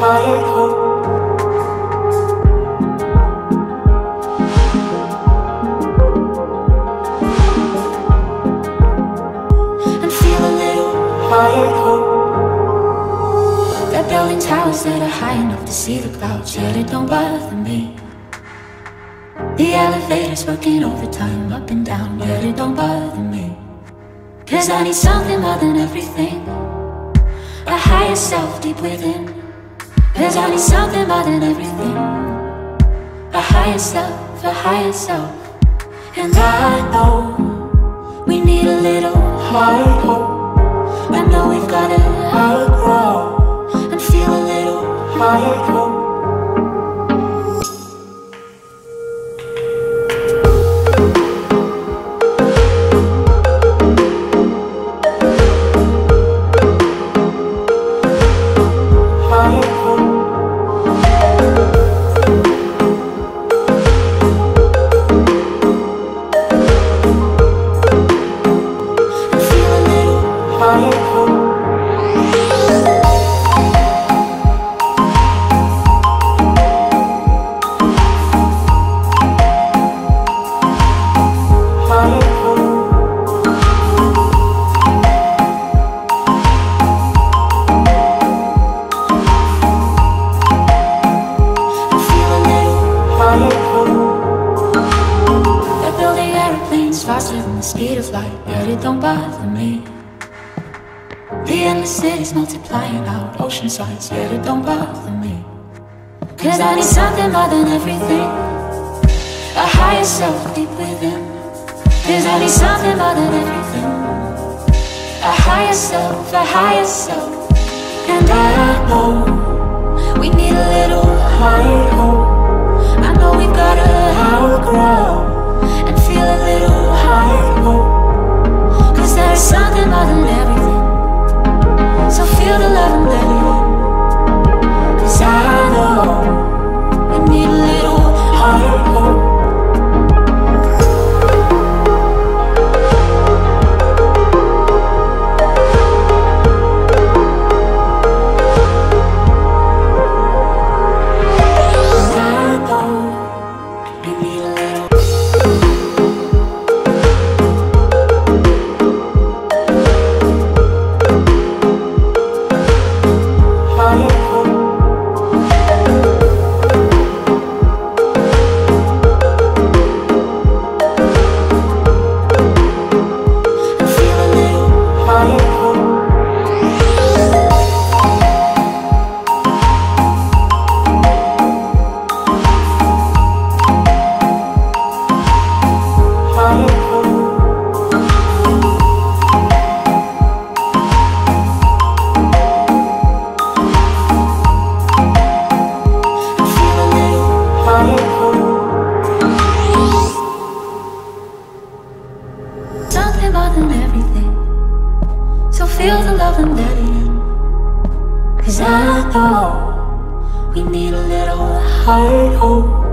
They're building towers that are high enough to see the clouds, yet it don't bother me. The elevator's working overtime, up and down, yet it don't bother me. Cause I need something more than everything, a higher self deep within. Cause I need something more than everything, a higher self. And I know we need a little higher hope. I know we've gotta outgrow and feel a little higher hope. Yet it don't bother me. Cause I need something more than everything, a higher self deep within. Cause I need something more than everything, a higher self. And I know we need a little higher hope. I know we've gotta outgrow and feel a little higher hope. Cause there is something more than everything, so feel the love and let it go. Cause I know I need a little higher hope. Cause I know we need a little higher hope.